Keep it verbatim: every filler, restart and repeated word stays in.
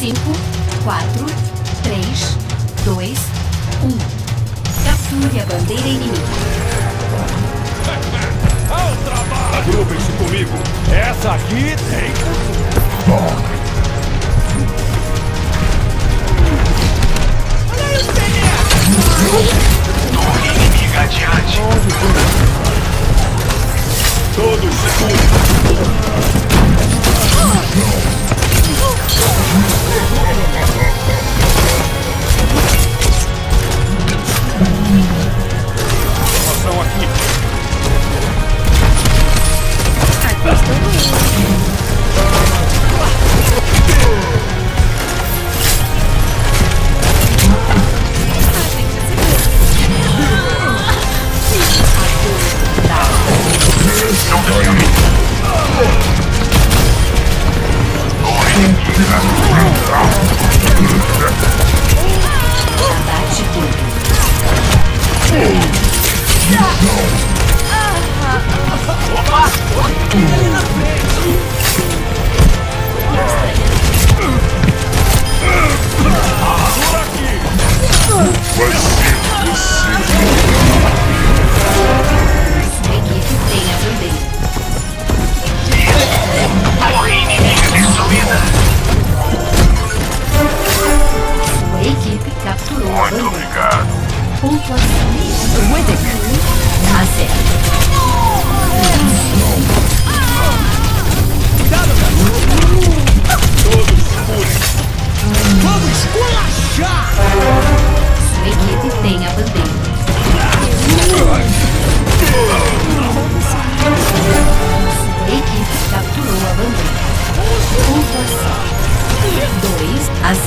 cinco, quatro, três, dois, um. Capture a bandeira inimiga. Ao trabalho! Agrupem-se comigo! Essa aqui tem futuro! Inimiga adiante. Todos seguros. Aqui. Aqui estou eu. Não tenho medo. Abate tudo. Opa! Por aqui! Vai ser possível. Torre inimiga destruída. Sua equipe capturou. Muito obrigado. Pontuação um a zero. Cuidado, garoto. Todos seguros. Vamos esculachar. Sua equipe tem a bandeira. Equipe capturou a bandeira. Pontuação dois a zero.